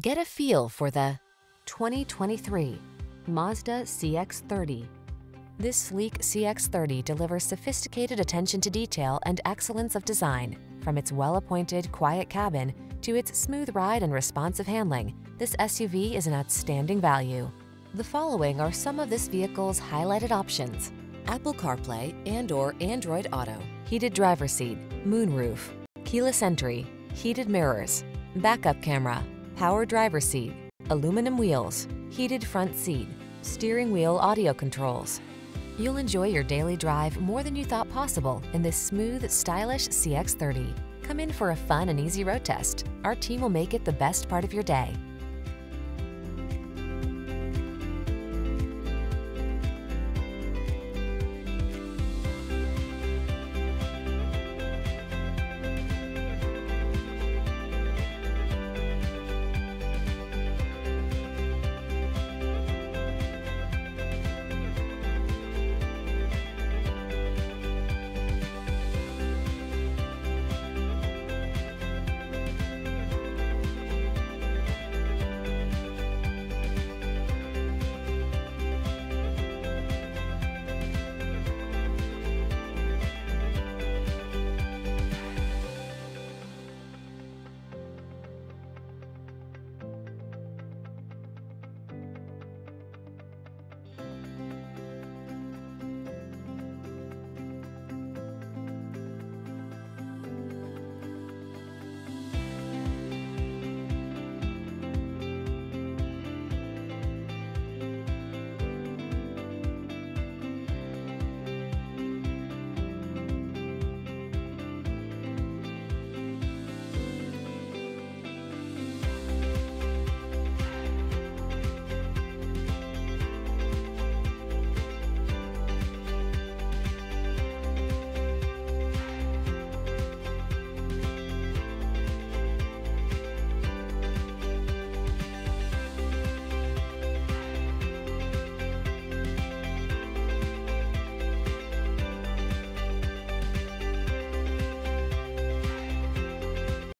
Get a feel for the 2023 Mazda CX-30. This sleek CX-30 delivers sophisticated attention to detail and excellence of design. From its well-appointed, quiet cabin to its smooth ride and responsive handling, this SUV is an outstanding value. The following are some of this vehicle's highlighted options: Apple CarPlay and/or Android Auto, heated driver's seat, moonroof, keyless entry, heated mirrors, backup camera, power driver's seat, aluminum wheels, heated front seat, steering wheel audio controls. You'll enjoy your daily drive more than you thought possible in this smooth, stylish CX-30. Come in for a fun and easy road test. Our team will make it the best part of your day.